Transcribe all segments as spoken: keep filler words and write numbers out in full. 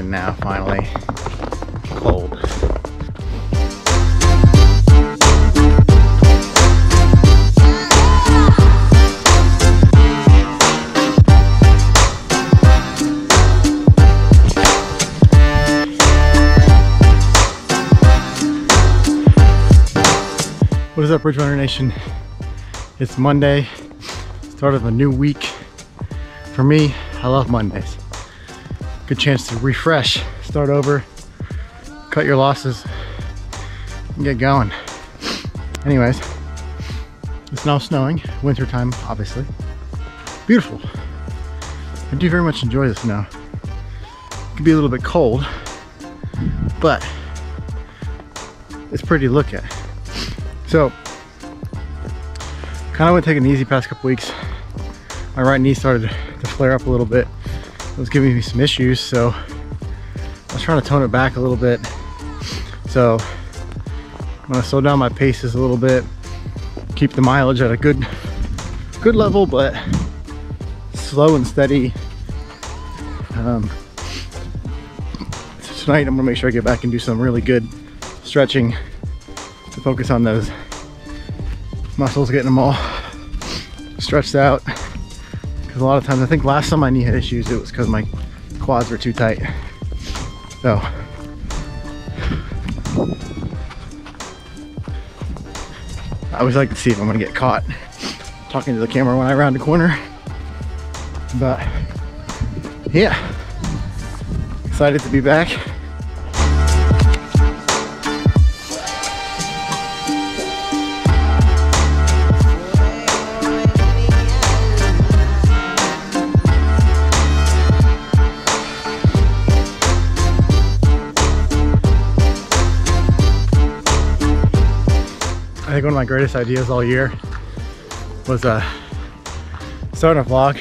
season now, finally. Cold. What is up, Ridge Runner Nation? It's Monday, start of a new week. For me, I love Mondays. Good chance to refresh, start over, cut your losses, and get going. Anyways, it's now snowing, winter time, obviously. Beautiful. I do very much enjoy the snow. It can be a little bit cold, but it's pretty to look at. So, kind of been taking it easy past couple weeks. My right knee started to flare up a little bit. It was giving me some issues, so I was trying to tone it back a little bit. So I'm gonna slow down my paces a little bit, keep the mileage at a good, good level, but slow and steady. Um, so tonight I'm gonna make sure I get back and do some really good stretching to focus on those muscles, getting them all stretched out. Because a lot of times, I think last time my knee had issues, it was because my quads were too tight. So, I always like to see if I'm gonna get caught talking to the camera when I round a corner. But yeah, excited to be back. I think one of my greatest ideas all year was uh, starting a vlog,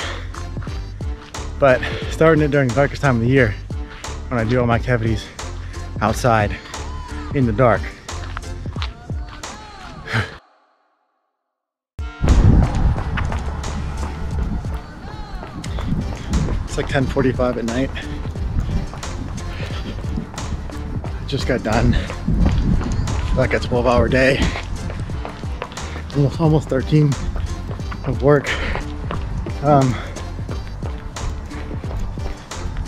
but starting it during the darkest time of the year when I do all my activities outside in the dark. It's like ten forty-five at night. I just got done like a twelve hour day. Almost thirteen of work, um,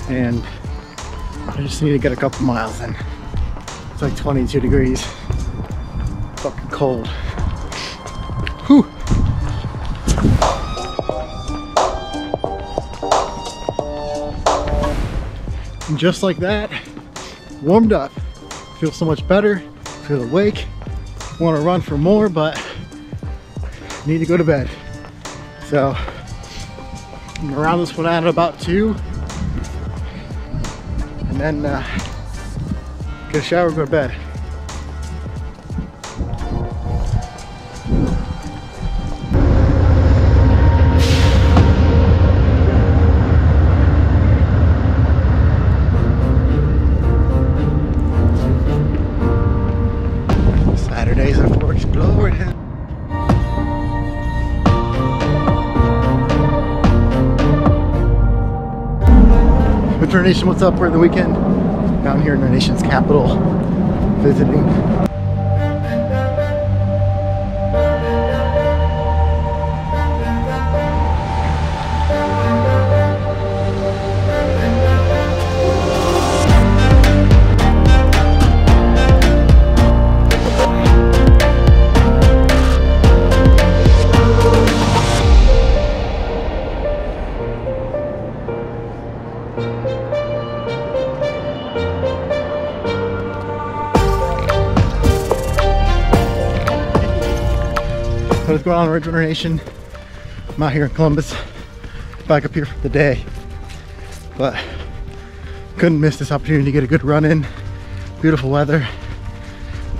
and I just need to get a couple miles in. It's like twenty-two degrees, fucking cold. Whew. And just like that, warmed up, feel so much better, feel awake, want to run for more, but need to go to bed. So I'm gonna round this one out at about two, and then uh, get a shower, go to bed. Saturdays are for exploring. Ridge Runner Nation, what's up? We're in the weekend down here in our nation's capital visiting. What's going on, Ridge Runner Nation? I'm out here in Columbus, back up here for the day, but couldn't miss this opportunity to get a good run in. Beautiful weather.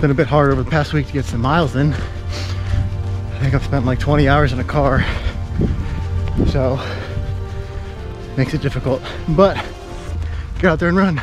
Been a bit hard over the past week to get some miles in. I think I've spent like twenty hours in a car, so makes it difficult, but get out there and run.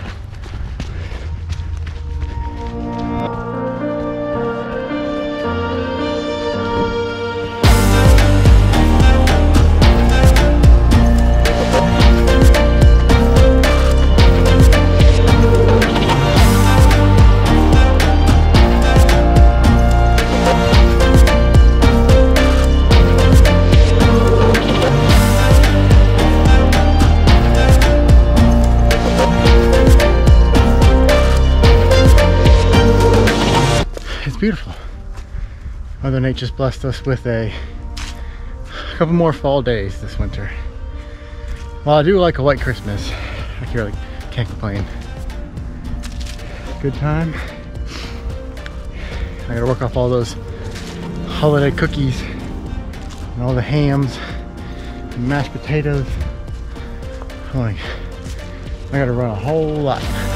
beautiful. Mother Nature's blessed us with a couple more fall days this winter. Well, I do like a white Christmas. I can't, really, can't complain. Good time. I gotta work off all those holiday cookies and all the hams and mashed potatoes. I gotta run a whole lot.